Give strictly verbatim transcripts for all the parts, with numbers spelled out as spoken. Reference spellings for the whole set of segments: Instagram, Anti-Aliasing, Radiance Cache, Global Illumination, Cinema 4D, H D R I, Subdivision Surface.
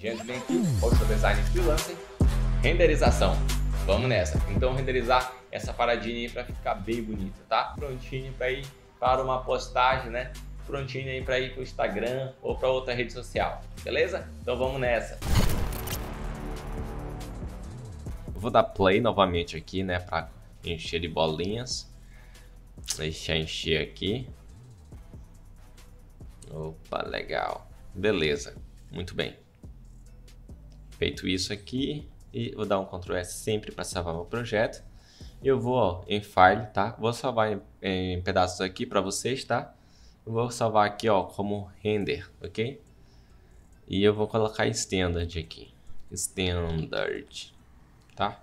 GenDlink, Motion Design Freelancer, renderização. Vamos nessa. Então, renderizar essa paradinha aí para ficar bem bonita, tá? Prontinho para ir para uma postagem, né? Prontinho aí para ir para o Instagram ou para outra rede social, beleza? Então vamos nessa. Eu vou dar play novamente aqui, né? Para encher de bolinhas. Deixa eu encher aqui. Opa, legal. Beleza, muito bem. Feito isso aqui, e vou dar um control S sempre para salvar meu projeto. Eu vou, ó, em File, tá? Vou salvar em, em pedaços aqui para vocês, tá? Eu vou salvar aqui, ó, como render, ok? E eu vou colocar standard aqui, standard, tá?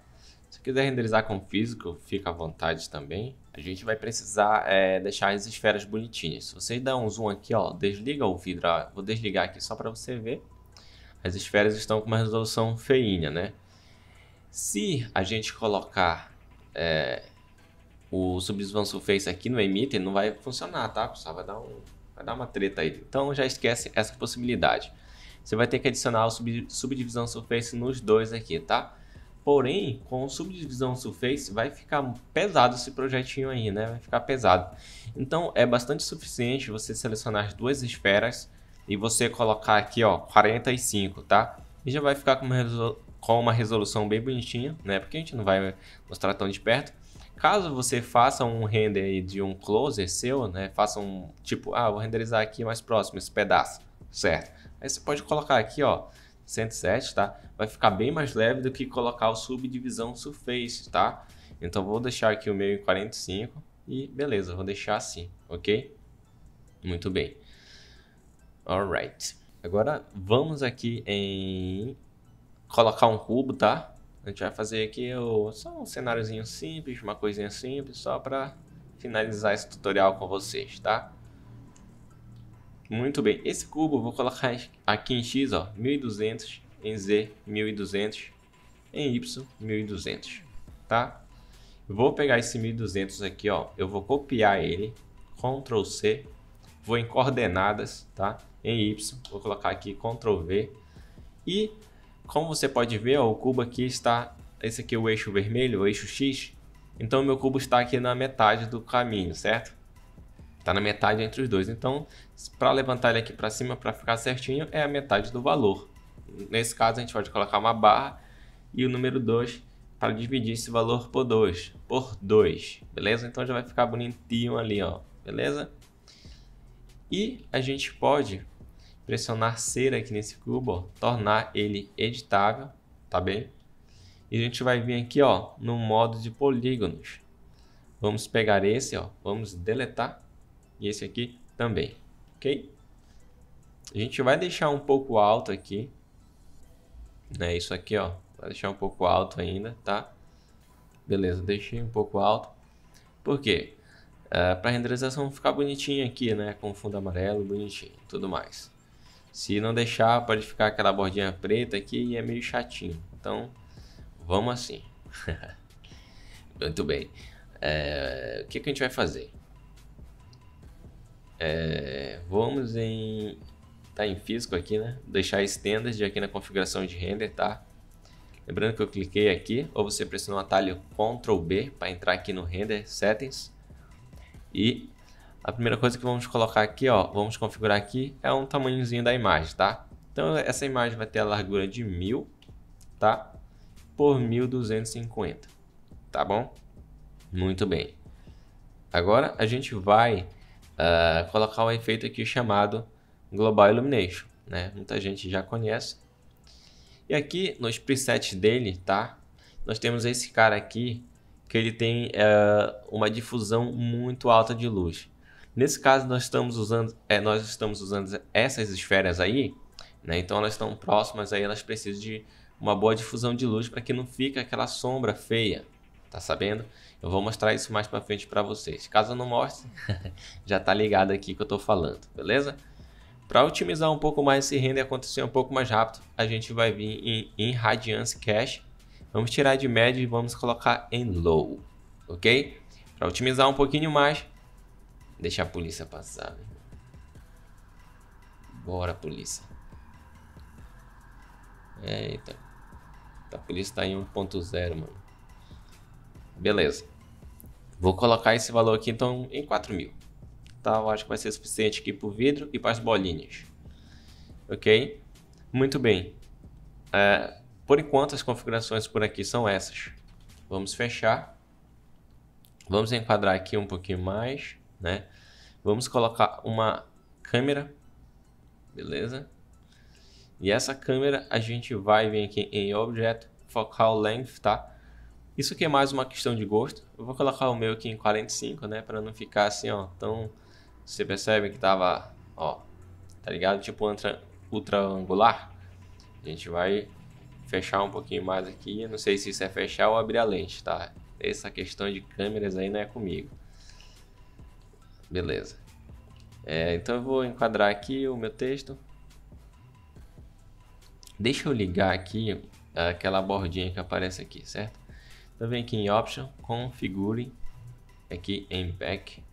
Se quiser renderizar com físico, fica à vontade também. A gente vai precisar é, deixar as esferas bonitinhas. Se vocês dão um zoom aqui, ó, desliga o vidro, ó, vou desligar aqui só para você ver. As esferas estão com uma resolução feinha, né? Se a gente colocar é, o Subdivision Surface aqui no Emitter, não vai funcionar, tá, pessoal? Vai dar, um, vai dar uma treta aí. Então já esquece essa possibilidade. Você vai ter que adicionar o sub, Subdivision Surface nos dois aqui, tá? Porém, com o Subdivision Surface vai ficar pesado esse projetinho aí, né? Vai ficar pesado. Então é bastante suficiente você selecionar as duas esferas e você colocar aqui, ó, quarenta e cinco, tá? E já vai ficar com uma, resolu com uma resolução bem bonitinha, né? Porque a gente não vai mostrar tão de perto. Caso você faça um render de um closer seu, né? Faça um tipo, ah, vou renderizar aqui mais próximo esse pedaço, certo? Aí você pode colocar aqui, ó, cento e sete, tá? Vai ficar bem mais leve do que colocar o Subdivision Surface, tá? Então vou deixar aqui o meu em quarenta e cinco e beleza, vou deixar assim, ok? Muito bem. Alright, agora vamos aqui em colocar um cubo, tá? A gente vai fazer aqui o... só um cenáriozinho simples, uma coisinha simples, só para finalizar esse tutorial com vocês, tá? Muito bem, esse cubo eu vou colocar aqui em X, ó, mil e duzentos, em Z, mil e duzentos, em Y, mil e duzentos, tá? Vou pegar esse mil e duzentos aqui, ó, eu vou copiar ele, control C, vou em coordenadas, tá? Em Y, vou colocar aqui control V. E como você pode ver, ó, o cubo aqui está, esse aqui é o eixo vermelho, o eixo X. Então meu cubo está aqui na metade do caminho, certo? Está na metade entre os dois. Então, para levantar ele aqui para cima, para ficar certinho, é a metade do valor. Nesse caso, a gente pode colocar uma barra e o número dois para dividir esse valor por dois, por dois, beleza? Então já vai ficar bonitinho ali, ó, beleza? E a gente pode pressionar cera aqui nesse cubo, ó, tornar ele editável, tá bem? E a gente vai vir aqui, ó, no modo de polígonos. Vamos pegar esse, ó, vamos deletar e esse aqui também, ok? A gente vai deixar um pouco alto aqui, né? Isso aqui, ó, vai deixar um pouco alto ainda, tá? Beleza, deixei um pouco alto. Por quê? Uh, para renderização ficar bonitinho aqui, né, com fundo amarelo, bonitinho, tudo mais. Se não deixar, pode ficar aquela bordinha preta aqui e é meio chatinho. Então, vamos assim. Muito bem. É, o que que a gente vai fazer? É, vamos em, tá em físico aqui, né? Deixar standard aqui na configuração de render, tá? Lembrando que eu cliquei aqui, ou você pressiona o atalho control B para entrar aqui no render settings. E a primeira coisa que vamos colocar aqui, ó, vamos configurar aqui, é um tamanhozinho da imagem, tá? Então essa imagem vai ter a largura de mil, tá? Por mil duzentos e cinquenta, tá bom? Muito bem. Agora a gente vai uh, colocar um efeito aqui chamado Global Illumination, né? Muita gente já conhece. E aqui nos presets dele, tá? Nós temos esse cara aqui, que ele tem é, uma difusão muito alta de luz. Nesse caso nós estamos usando, é, nós estamos usando essas esferas aí, né? Então elas estão próximas aí, elas precisam de uma boa difusão de luz para que não fique aquela sombra feia, tá sabendo? Eu vou mostrar isso mais para frente para vocês. Caso eu não mostre, já tá ligado aqui que eu tô falando, beleza? Para otimizar um pouco mais esse render acontecer um pouco mais rápido, a gente vai vir em, em Radiance Cache. Vamos tirar de médio e vamos colocar em low, ok? Para otimizar um pouquinho mais, deixa a polícia passar, né? Bora, polícia. É, então. A polícia tá em um ponto zero, mano. Beleza. Vou colocar esse valor aqui, então, em quatro mil. Tá, eu acho que vai ser suficiente aqui pro vidro e para as bolinhas. Ok? Muito bem. É, por enquanto, as configurações por aqui são essas. Vamos fechar. Vamos enquadrar aqui um pouquinho mais, né? Vamos colocar uma câmera. Beleza? E essa câmera a gente vai vir aqui em Objeto, Focal Length, tá? Isso aqui é mais uma questão de gosto. Eu vou colocar o meu aqui em quarenta e cinco, né? Pra não ficar assim, ó. Então, você percebe que tava, ó, tá ligado? Tipo ultra, ultra angular. A gente vai fechar um pouquinho mais aqui. Eu não sei se isso é fechar ou abrir a lente, tá? Essa questão de câmeras aí não é comigo. Beleza. É, então eu vou enquadrar aqui o meu texto. Deixa eu ligar aqui aquela bordinha que aparece aqui, certo? Então vem aqui em Option, Configure, aqui em Back,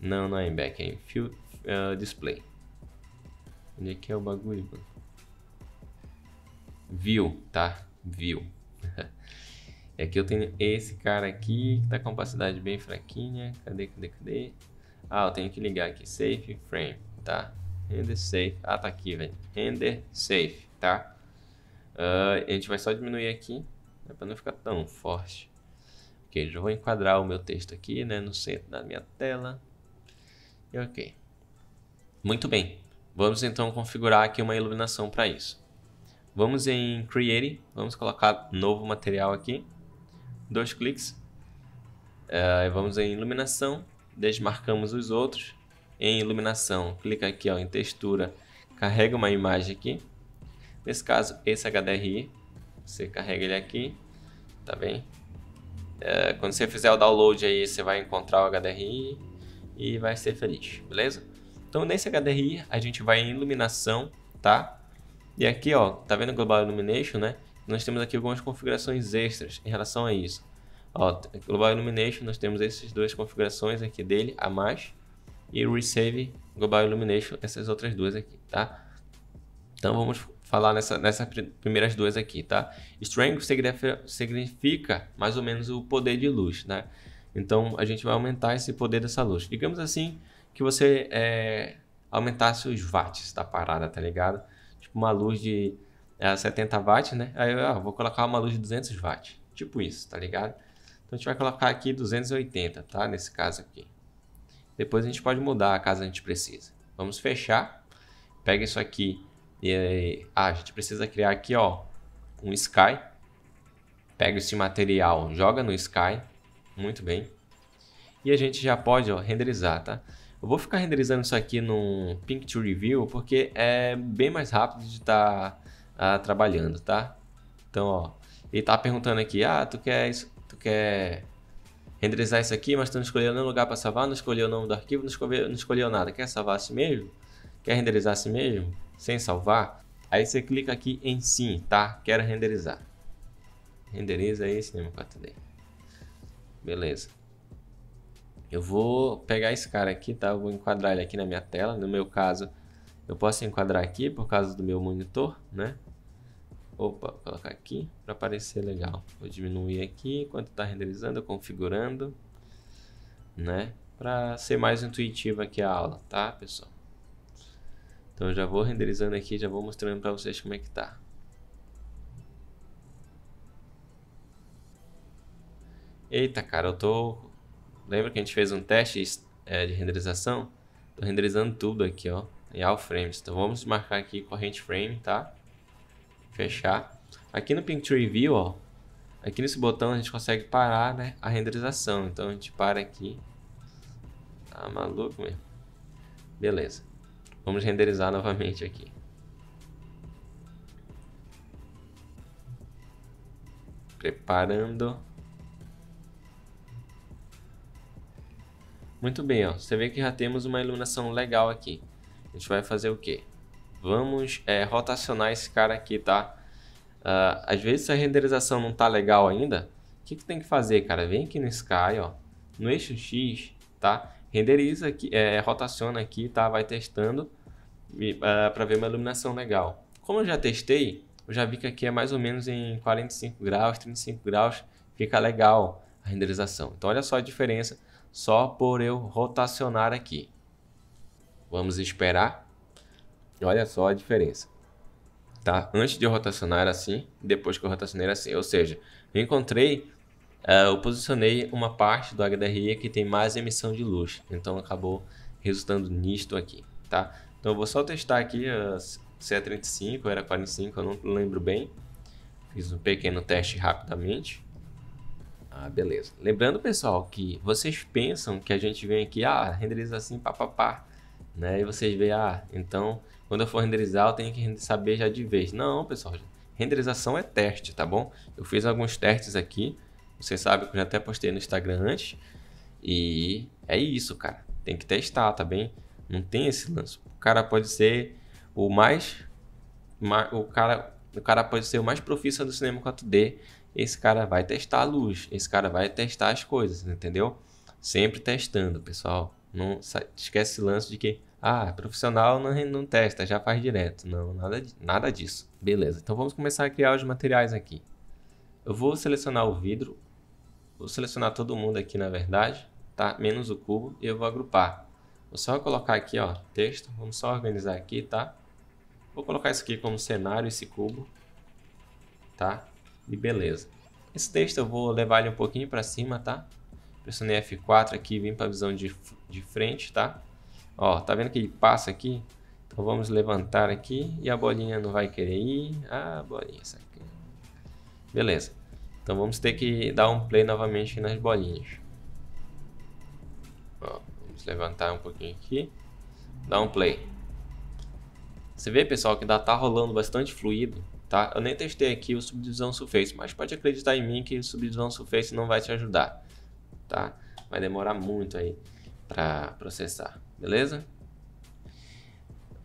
não, não é em Back, é em Fill, uh, Display. Onde é que é o bagulho, mano? View, tá? View. E aqui eu tenho esse cara aqui, que tá com opacidade bem fraquinha, cadê, cadê, cadê? Ah, eu tenho que ligar aqui, Safe Frame, tá? Render Safe, ah, tá aqui, velho, Render Safe, tá? Uh, a gente vai só diminuir aqui, né, para não ficar tão forte. Ok, já vou enquadrar o meu texto aqui, né, no centro da minha tela. E ok. Muito bem, vamos então configurar aqui uma iluminação para isso. Vamos em Create, vamos colocar novo material aqui. Dois cliques. Uh, vamos em Iluminação, desmarcamos os outros. Em Iluminação, clica aqui, ó, em Textura, carrega uma imagem aqui. Nesse caso, esse H D R I, você carrega ele aqui, tá bem? É, quando você fizer o download aí, você vai encontrar o H D R I e vai ser feliz, beleza? Então, nesse H D R I, a gente vai em iluminação, tá? E aqui, ó, tá vendo Global Illumination, né? Nós temos aqui algumas configurações extras em relação a isso. Ó, Global Illumination, nós temos essas duas configurações aqui dele, a mais, e Resave Global Illumination, essas outras duas aqui, tá? Então, vamos falar nessa, nessas primeiras duas aqui, tá? Strength significa mais ou menos o poder de luz, né? Então a gente vai aumentar esse poder dessa luz. Digamos assim que você é, aumentasse os watts da parada, tá ligado? Tipo uma luz de é, setenta watts, né? Aí eu ah, vou colocar uma luz de duzentos watts, tipo isso, tá ligado? Então a gente vai colocar aqui duzentos e oitenta, tá? Nesse caso aqui. Depois a gente pode mudar caso a gente precise. Vamos fechar. Pega isso aqui. E, ah, a gente precisa criar aqui, ó, um Sky. Pega esse material, joga no Sky. Muito bem. E a gente já pode, ó, renderizar, tá? Eu vou ficar renderizando isso aqui no Picture Review, porque é bem mais rápido de estar tá, uh, trabalhando, tá? Então, ó, ele tá perguntando aqui, ah, tu quer, isso, tu quer renderizar isso aqui, mas tu não escolheu nenhum lugar para salvar, não escolheu o nome do arquivo, não escolheu, não escolheu nada. Quer salvar assim mesmo? Quer renderizar assim mesmo? Sem salvar, aí você clica aqui em sim, tá? Quero renderizar. Renderiza aí, Cinema quatro D. Beleza. Eu vou pegar esse cara aqui, tá? Eu vou enquadrar ele aqui na minha tela. No meu caso, eu posso enquadrar aqui por causa do meu monitor, né? Opa, vou colocar aqui para aparecer legal. Vou diminuir aqui enquanto tá renderizando, configurando, né? Para ser mais intuitivo aqui a aula, tá, pessoal? Então eu já vou renderizando aqui, já vou mostrando para vocês como é que tá. Eita, cara, eu tô... Lembra que a gente fez um teste é, de renderização? Tô renderizando tudo aqui, ó, em all frames. Então vamos marcar aqui corrente frame, tá? Fechar. Aqui no Picture View, ó, aqui nesse botão a gente consegue parar, né, a renderização. Então a gente para aqui. Tá maluco mesmo. Beleza. Vamos renderizar novamente aqui. Preparando. Muito bem, ó. Você vê que já temos uma iluminação legal aqui. A gente vai fazer o quê? Vamos é, rotacionar esse cara aqui, tá? Uh, às vezes a renderização não tá legal ainda. O que que tem que fazer, cara? Vem aqui no Sky, ó. No eixo X, tá? Renderiza aqui, é, rotaciona aqui, tá? Vai testando uh, para ver uma iluminação legal. Como eu já testei, eu já vi que aqui é mais ou menos em quarenta e cinco graus, trinta e cinco graus, fica legal a renderização. Então olha só a diferença só por eu rotacionar aqui. Vamos esperar. Olha só a diferença. Tá? Antes de eu rotacionar era assim, depois que eu rotacionei era assim. Ou seja, eu encontrei, uh, eu posicionei uma parte do H D R I que tem mais emissão de luz. Então acabou resultando nisto aqui. Tá? Então eu vou só testar aqui uh, se é trinta e cinco, era quarenta e cinco, eu não lembro bem. Fiz um pequeno teste rapidamente. Ah, beleza. Lembrando, pessoal, que vocês pensam que a gente vem aqui, ah, renderiza assim, papapá, né? E vocês veem, ah, então, quando eu for renderizar, eu tenho que saber já de vez. Não, pessoal, renderização é teste, tá bom? Eu fiz alguns testes aqui, vocês sabem que eu já até postei no Instagram antes. E é isso, cara. Tem que testar, tá bem? Não tem esse lance. O cara pode ser o mais... O cara, o cara pode ser o mais profissa do cinema quatro D. Esse cara vai testar a luz, esse cara vai testar as coisas, entendeu? Sempre testando, pessoal. Não esquece esse lance de que, ah, profissional não, não testa, já faz direto. Não, nada, nada disso. Beleza, então vamos começar a criar os materiais aqui. Eu vou selecionar o vidro, vou selecionar todo mundo aqui, na verdade, tá? Menos o cubo, e eu vou agrupar. Vou só colocar aqui, ó, texto, vamos só organizar aqui, tá? Vou colocar isso aqui como cenário, esse cubo, tá? E beleza. Esse texto eu vou levar ele um pouquinho para cima, tá? Pressionei F quatro aqui, vim para a visão de, de frente, tá? Ó, tá vendo que ele passa aqui? Então vamos levantar aqui e a bolinha não vai querer ir. Ah, bolinha, essa aqui. Beleza. Então vamos ter que dar um play novamente nas bolinhas. Ó, vamos levantar um pouquinho aqui. Dá um play. Você vê, pessoal, que ainda tá rolando bastante fluido. Tá? Eu nem testei aqui o subdivisão surface, mas pode acreditar em mim que o subdivisão surface não vai te ajudar, tá? Vai demorar muito aí para processar, beleza?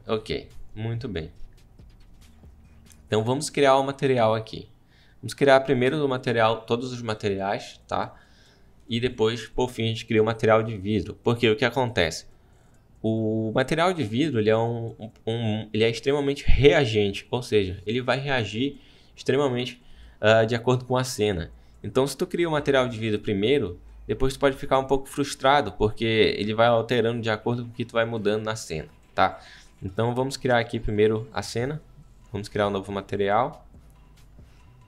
Ok, muito bem. Então vamos criar o material aqui. Vamos criar primeiro o material, todos os materiais, tá? E depois, por fim, a gente cria o material de vidro. Porque o que acontece? O material de vidro ele é, um, um, ele é extremamente reagente, ou seja, ele vai reagir extremamente uh, de acordo com a cena. Então, se tu cria o material de vidro primeiro, depois tu pode ficar um pouco frustrado, porque ele vai alterando de acordo com o que tu vai mudando na cena, tá? Então, vamos criar aqui primeiro a cena, vamos criar um novo material,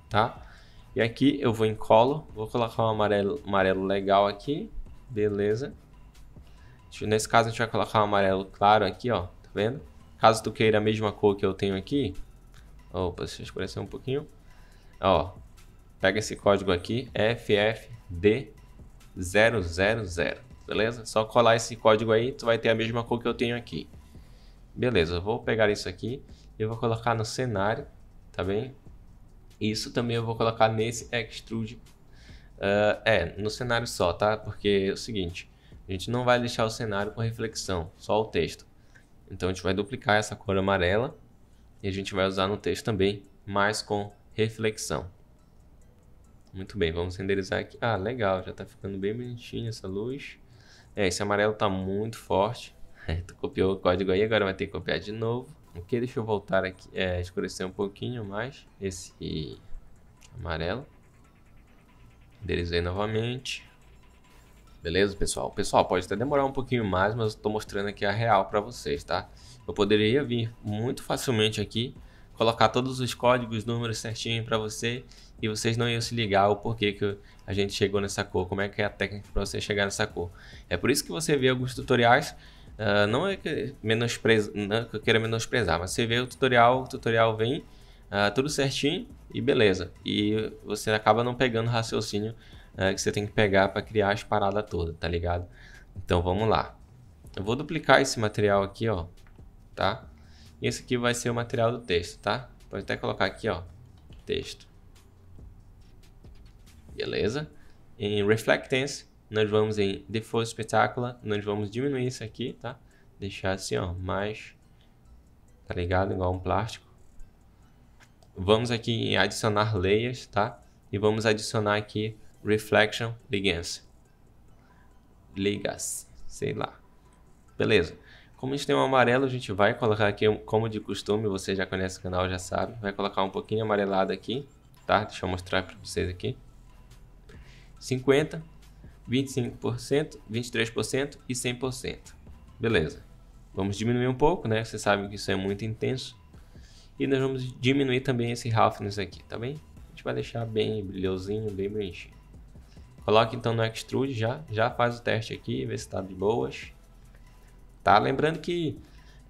tá? E aqui eu vou em color, vou colocar um amarelo, amarelo legal aqui, beleza. Nesse caso a gente vai colocar um amarelo claro aqui, ó, tá vendo? Caso tu queira a mesma cor que eu tenho aqui, opa, deixa eu escurecer um pouquinho, ó, pega esse código aqui, F F D zero zero zero, beleza? Só colar esse código aí, tu vai ter a mesma cor que eu tenho aqui. Beleza, eu vou pegar isso aqui e eu vou colocar no cenário, tá bem? Isso também eu vou colocar nesse extrude, uh, é, no cenário só, tá? Porque é o seguinte... A gente não vai deixar o cenário com reflexão, só o texto. Então a gente vai duplicar essa cor amarela e a gente vai usar no texto também, mas com reflexão. Muito bem, vamos renderizar aqui. Ah, legal, já tá ficando bem bonitinho essa luz. É, esse amarelo tá muito forte. Tu copiou o código aí, agora vai ter que copiar de novo. Ok, deixa eu voltar aqui, é, escurecer um pouquinho mais esse amarelo. Renderizei novamente. Beleza, pessoal? Pessoal, pode até demorar um pouquinho mais, mas eu estou mostrando aqui a real para vocês, tá? Eu poderia vir muito facilmente aqui, colocar todos os códigos, números certinho para você e vocês não iam se ligar o porquê que a gente chegou nessa cor, como é que é a técnica para você chegar nessa cor. É por isso que você vê alguns tutoriais, uh, não é que menospreza, não é que eu queira menosprezar, mas você vê o tutorial, o tutorial vem uh, tudo certinho e beleza. E você acaba não pegando raciocínio que você tem que pegar para criar as paradas todas, tá ligado? Então vamos lá. Eu vou duplicar esse material aqui, ó, tá? E esse aqui vai ser o material do texto, tá? Pode até colocar aqui, ó, texto. Beleza? Em Reflectance, nós vamos em Default Spectacular, nós vamos diminuir isso aqui, tá? Deixar assim, ó, mais, tá ligado? Igual um plástico. Vamos aqui em Adicionar Layers, tá? E vamos adicionar aqui Reflection Ligas, Ligas, sei lá. Beleza. Como a gente tem um amarelo, a gente vai colocar aqui, como de costume, você já conhece o canal, já sabe. Vai colocar um pouquinho amarelado aqui, tá? Deixa eu mostrar para vocês aqui. cinquenta por cento, vinte e cinco por cento, vinte e três por cento e cem por cento. Beleza. Vamos diminuir um pouco, né? Vocês sabem que isso é muito intenso. E nós vamos diminuir também esse roughness aqui, tá bem? A gente vai deixar bem brilhosinho, bem bonitinho. Coloca então no Extrude já, já faz o teste aqui, vê se tá de boas. Tá? Lembrando que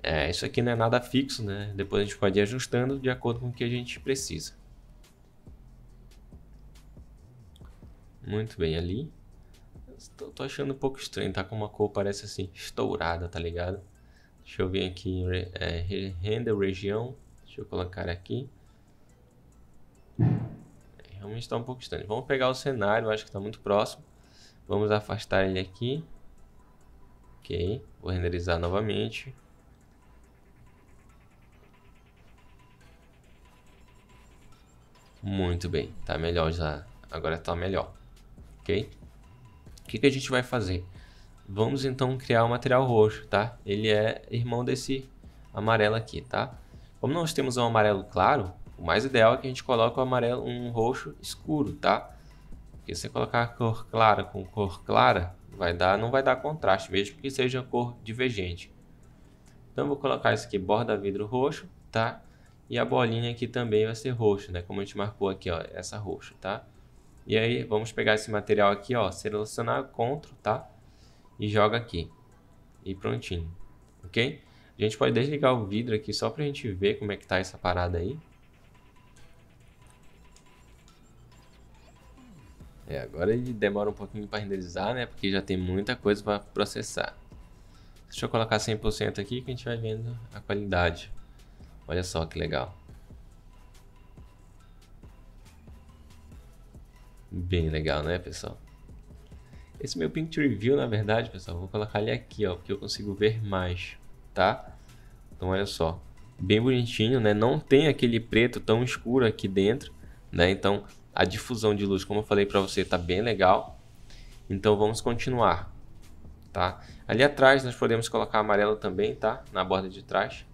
é, isso aqui não é nada fixo, né? Depois a gente pode ir ajustando de acordo com o que a gente precisa. Muito bem ali. Tô, tô achando um pouco estranho, tá? Com uma cor parece assim, estourada, tá ligado? Deixa eu vir aqui em é, Render Região. Deixa eu colocar aqui. Realmente tá um pouco estranho. Vamos pegar o cenário, acho que tá muito próximo. Vamos afastar ele aqui. Ok, vou renderizar novamente. Muito bem, tá melhor já. Agora tá melhor. Ok? O que que a gente vai fazer? Vamos então criar o material roxo, tá? Ele é irmão desse amarelo aqui, tá? Como nós temos um amarelo claro, o mais ideal é que a gente coloque um amarelo, um roxo escuro, tá? Porque se você colocar a cor clara com cor clara, vai dar, não vai dar contraste, mesmo que seja cor divergente. Então vou colocar isso aqui, borda vidro roxo, tá? E a bolinha aqui também vai ser roxo, né? Como a gente marcou aqui, ó, essa roxa, tá? E aí vamos pegar esse material aqui, ó, selecionar Ctrl, tá? E joga aqui. E prontinho, ok? A gente pode desligar o vidro aqui só pra gente ver como é que tá essa parada aí. É, agora ele demora um pouquinho para renderizar, né? Porque já tem muita coisa para processar. Deixa eu colocar cem por cento aqui que a gente vai vendo a qualidade. Olha só que legal. Bem legal, né, pessoal? Esse meu Picture View, na verdade, pessoal, vou colocar ele aqui, ó, porque eu consigo ver mais, tá? Então, olha só. Bem bonitinho, né? Não tem aquele preto tão escuro aqui dentro, né? Então... a difusão de luz, como eu falei para você, tá bem legal. Então vamos continuar, tá? Ali atrás nós podemos colocar amarelo também, tá? Na borda de trás,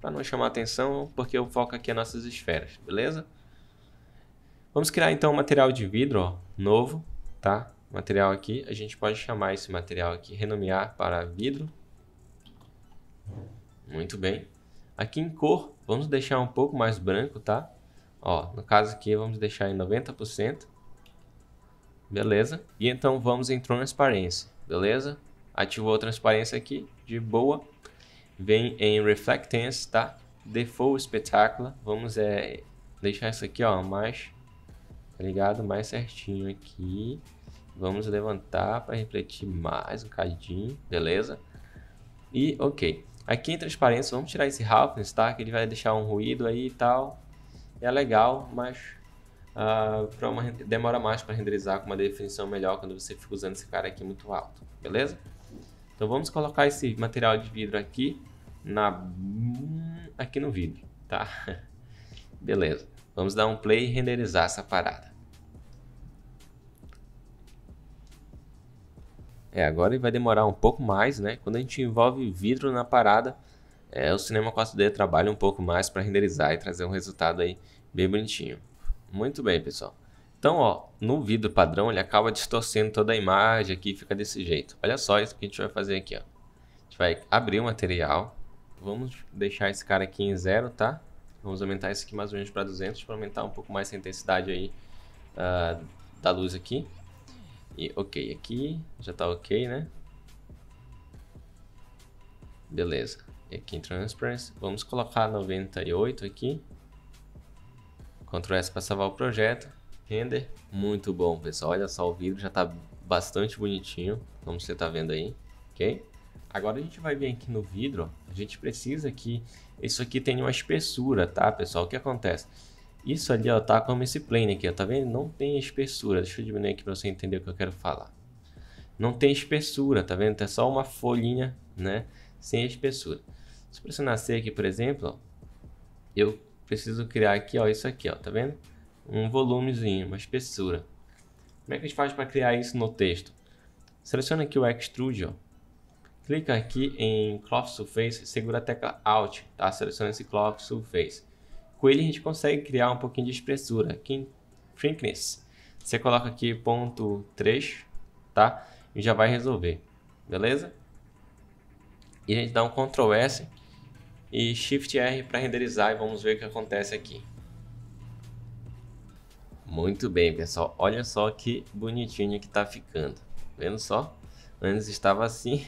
para não chamar atenção, porque eu foco aqui as nossas esferas, beleza? Vamos criar então um material de vidro, ó, novo, tá? Material aqui, a gente pode chamar esse material aqui, renomear para vidro. Muito bem. Aqui em cor, vamos deixar um pouco mais branco, tá? Ó, no caso aqui vamos deixar em noventa por cento. Beleza? E então vamos em transparência, beleza? Ativou a transparência aqui, de boa. Vem em Reflectance, tá? Default Spectacular. Vamos é, deixar isso aqui, ó, mais, tá ligado? Mais certinho aqui. Vamos levantar para refletir mais um cadinho, beleza? E ok. Aqui em transparência, vamos tirar esse roughness, tá? Que ele vai deixar um ruído aí e tal. É legal, mas uh, pra uma, demora mais para renderizar com uma definição melhor quando você fica usando esse cara aqui muito alto, beleza? Então vamos colocar esse material de vidro aqui, na, aqui no vidro, tá? Beleza, vamos dar um play e renderizar essa parada. É, agora vai demorar um pouco mais, né? Quando a gente envolve vidro na parada... É, o Cinema quatro D trabalha um pouco mais para renderizar e trazer um resultado aí bem bonitinho. Muito bem, pessoal. Então, ó, no vidro padrão ele acaba distorcendo toda a imagem aqui e fica desse jeito. Olha só isso que a gente vai fazer aqui, ó. A gente vai abrir o material. Vamos deixar esse cara aqui em zero, tá? Vamos aumentar isso aqui mais ou menos para duzentos para aumentar um pouco mais a intensidade aí uh, da luz aqui. E ok, aqui já tá ok, né? Beleza. Aqui em Transparency, vamos colocar noventa e oito aqui. Ctrl S para salvar o projeto. Render, muito bom, pessoal. Olha só, o vidro já está bastante bonitinho, como você está vendo aí, ok? Agora a gente vai vir aqui no vidro, ó. A gente precisa que isso aqui tenha uma espessura, tá, pessoal? O que acontece? Isso ali, ó, tá como esse plane aqui, ó, tá vendo? Não tem espessura. Deixa eu diminuir aqui para você entender o que eu quero falar. Não tem espessura, tá vendo? É só uma folhinha, né? Sem espessura. Se eu pressionar C aqui, por exemplo, ó, eu preciso criar aqui, ó, isso aqui, ó, tá vendo? Um volumezinho, uma espessura. Como é que a gente faz para criar isso no texto? Seleciona aqui o Extrude, ó, clica aqui em Crop Surface, segura a tecla Alt, tá? Seleciona esse Crop Surface. Com ele a gente consegue criar um pouquinho de espessura. Aqui em Thickness, você coloca aqui zero ponto três, tá? E já vai resolver, beleza? E a gente dá um Ctrl S e Shift R para renderizar e vamos ver o que acontece aqui. Muito bem, pessoal, olha só que bonitinho que tá ficando, vendo só? Antes estava assim,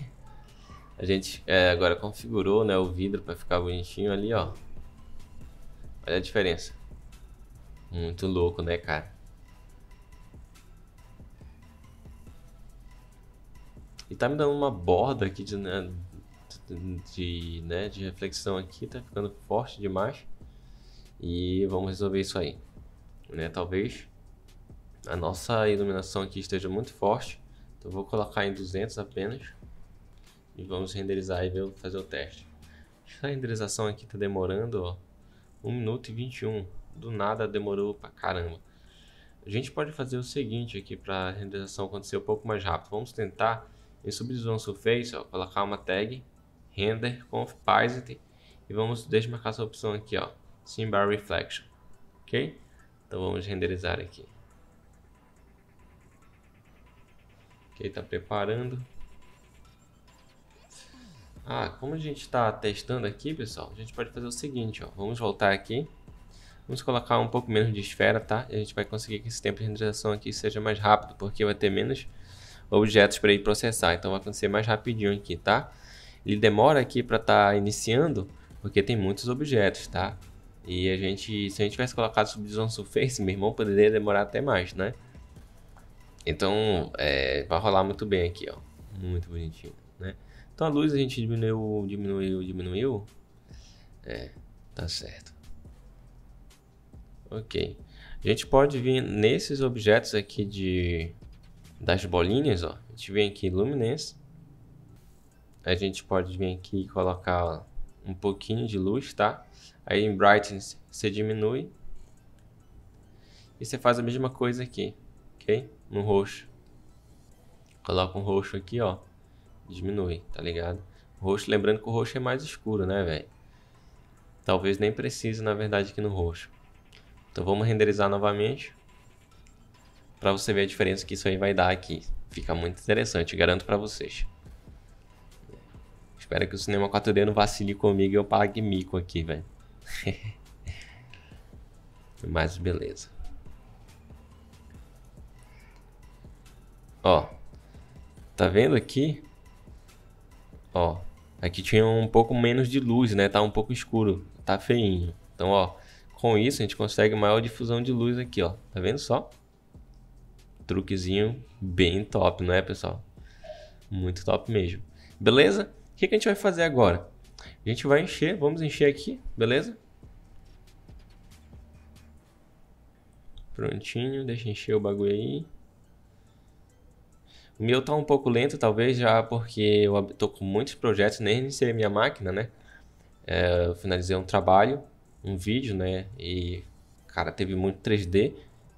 a gente é, agora configurou, né, o vidro para ficar bonitinho ali, ó. Olha a diferença, muito louco, né, cara? E tá me dando uma borda aqui de, né, de, né, de reflexão aqui, tá ficando forte demais e vamos resolver isso aí. Né, talvez a nossa iluminação aqui esteja muito forte, então vou colocar em duzentos apenas e vamos renderizar e ver, fazer o teste. Essa renderização aqui tá demorando, ó, um minuto e vinte e um, do nada demorou pra caramba. A gente pode fazer o seguinte aqui para a renderização acontecer um pouco mais rápido. Vamos tentar em Subdivision Surface, ó, colocar uma tag Render com Opacity e vamos desmarcar essa opção aqui, ó, Symbol Reflection, ok? Então vamos renderizar aqui. Ok, tá preparando. Ah, como a gente está testando aqui, pessoal, a gente pode fazer o seguinte, ó. Vamos voltar aqui. Vamos colocar um pouco menos de esfera, tá? E a gente vai conseguir que esse tempo de renderização aqui seja mais rápido, porque vai ter menos objetos para ele processar. Então vai acontecer mais rapidinho aqui, tá? Ele demora aqui para estar tá iniciando, porque tem muitos objetos, tá? E a gente, se a gente tivesse colocado Subdivision Surface, meu irmão, poderia demorar até mais, né? Então, é, vai rolar muito bem aqui, ó. Muito bonitinho, né? Então a luz a gente diminuiu, diminuiu, diminuiu. É, tá certo. Ok. A gente pode vir nesses objetos aqui de... das bolinhas, ó. A gente vem aqui em Luminance. A gente pode vir aqui e colocar, ó, um pouquinho de luz, tá? Aí em Brightness você diminui e você faz a mesma coisa aqui, ok? No roxo, coloca um roxo aqui, ó, diminui, tá ligado? Roxo, lembrando que o roxo é mais escuro, né, velho? Talvez nem precise, na verdade, aqui no roxo. Então vamos renderizar novamente para você ver a diferença que isso aí vai dar aqui. Fica muito interessante, garanto para vocês. Espero que o Cinema quatro D não vacile comigo e eu pague mico aqui, velho. Mas beleza. Ó, tá vendo aqui? Ó, aqui tinha um pouco menos de luz, né? Tá um pouco escuro, tá feinho. Então, ó, com isso a gente consegue maior difusão de luz aqui, ó. Tá vendo só? Truquezinho bem top, não é, pessoal? Muito top mesmo. Beleza? O que que a gente vai fazer agora? A gente vai encher, vamos encher aqui, beleza? Prontinho, deixa encher o bagulho aí. O meu tá um pouco lento, talvez já porque eu tô com muitos projetos, nem iniciei minha máquina, né? É, eu finalizei um trabalho, um vídeo, né? E, cara, teve muito três D,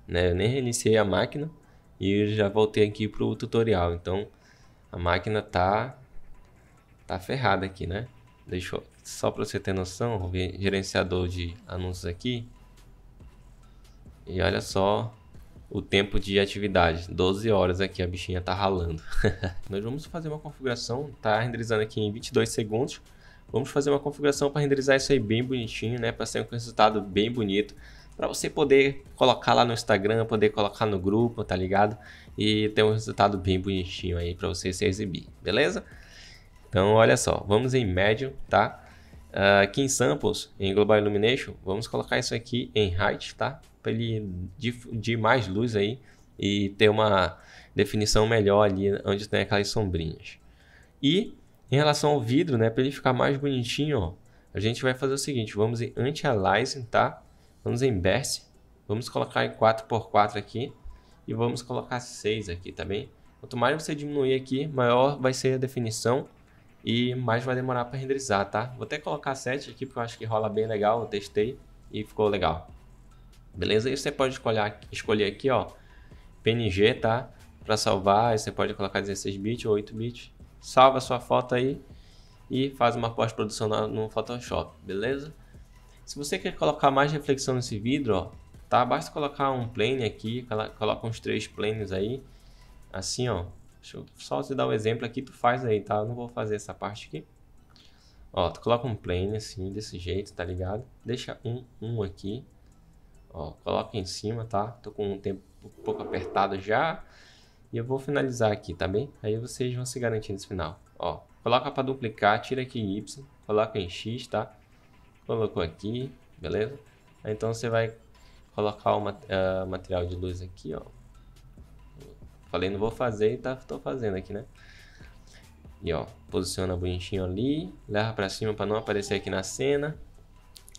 né? Eu nem reiniciei a máquina e já voltei aqui pro tutorial. Então, a máquina tá... tá ferrado aqui, né? Deixa eu, só para você ter noção, vou ver gerenciador de anúncios aqui. E olha só o tempo de atividade, doze horas aqui, a bichinha tá ralando. Nós vamos fazer uma configuração, tá renderizando aqui em vinte e dois segundos. Vamos fazer uma configuração para renderizar isso aí bem bonitinho, né? Para ser um resultado bem bonito, para você poder colocar lá no Instagram, poder colocar no grupo, tá ligado? E ter um resultado bem bonitinho aí para você se exibir, beleza? Então, olha só, vamos em Medium, tá? Uh, aqui em Samples, em Global Illumination, vamos colocar isso aqui em Height, tá? Para ele difundir mais luz aí e ter uma definição melhor ali onde tem aquelas sombrinhas. E em relação ao vidro, né? Para ele ficar mais bonitinho, ó, a gente vai fazer o seguinte, vamos em Anti-Aliasing, tá? Vamos em Burst, vamos colocar em quatro por quatro aqui e vamos colocar seis aqui, tá bem? Quanto mais você diminuir aqui, maior vai ser a definição e mais vai demorar para renderizar, tá? Vou até colocar sete aqui porque eu acho que rola bem legal, eu testei e ficou legal. Beleza? E você pode escolher, escolher aqui, ó, P N G, tá? Para salvar, aí você pode colocar dezesseis bits ou oito bits, salva sua foto aí e faz uma pós-produção no Photoshop, beleza? Se você quer colocar mais reflexão nesse vidro, ó, tá? Basta colocar um plane aqui, coloca uns três planes aí, assim, ó. Deixa eu só te dar um exemplo aqui, tu faz aí, tá? Eu não vou fazer essa parte aqui. Ó, tu coloca um plane assim, desse jeito, tá ligado? Deixa um, um aqui, ó, coloca em cima, tá? Tô com um tempo um pouco apertado já e eu vou finalizar aqui, tá bem? Aí vocês vão se garantir nesse final, ó. Coloca para duplicar, tira aqui em Y, coloca em X, tá? Colocou aqui, beleza? Então você vai colocar o mat uh, material de luz aqui, ó. Falei, não vou fazer e tá, tô fazendo aqui, né? E ó, posiciona bonitinho ali, leva para cima para não aparecer aqui na cena.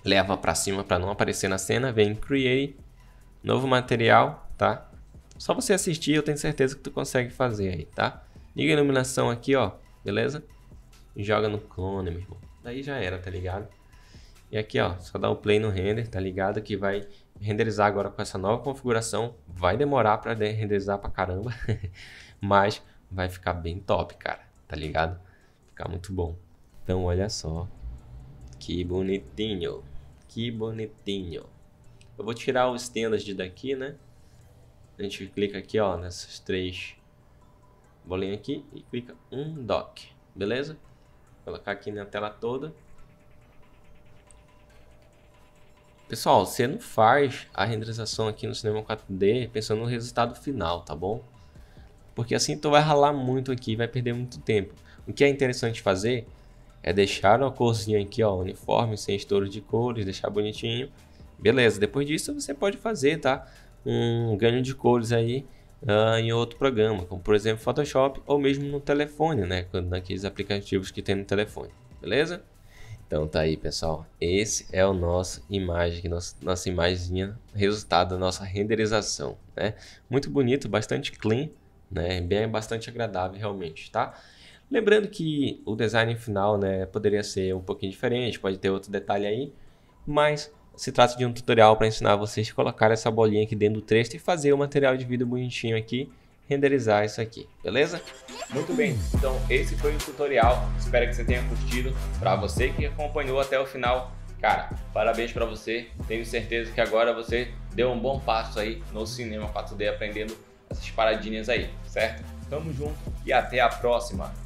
Leva para cima para não aparecer na cena, vem em Create, novo material, tá? Só você assistir, eu tenho certeza que tu consegue fazer aí, tá? Liga a iluminação aqui, ó, beleza? E joga no clone, meu irmão. Daí já era, tá ligado? E aqui, ó, só dá o play no render, tá ligado? Que vai renderizar agora com essa nova configuração. Vai demorar pra renderizar pra caramba, mas vai ficar bem top, cara, tá ligado? Ficar muito bom. Então, olha só, que bonitinho, que bonitinho. Eu vou tirar os standard daqui, né? A gente clica aqui, ó, nessas três bolinhas aqui e clica um doc, beleza? Vou colocar aqui na tela toda. Pessoal, você não faz a renderização aqui no Cinema quatro D pensando no resultado final, tá bom? Porque assim tu vai ralar muito aqui, vai perder muito tempo. O que é interessante fazer é deixar uma corzinha aqui, ó, uniforme, sem estouro de cores, deixar bonitinho. Beleza, depois disso você pode fazer, tá? Um ganho de cores aí uh, em outro programa, como por exemplo Photoshop ou mesmo no telefone, né? Quando naqueles aplicativos que tem no telefone, beleza? Então tá aí, pessoal, esse é o nosso imagem, nossa, nossa imaginha, resultado da nossa renderização, né? Muito bonito, bastante clean, né? Bem, bastante agradável realmente, tá? Lembrando que o design final, né, poderia ser um pouquinho diferente, pode ter outro detalhe aí, mas se trata de um tutorial para ensinar vocês a colocar essa bolinha aqui dentro do texto e fazer o material de vídeo bonitinho aqui, renderizar isso aqui, beleza? Muito bem, então esse foi o tutorial, espero que você tenha curtido. Para você que acompanhou até o final, cara, parabéns para você, tenho certeza que agora você deu um bom passo aí no Cinema quatro D aprendendo essas paradinhas aí, certo? Tamo junto e até a próxima!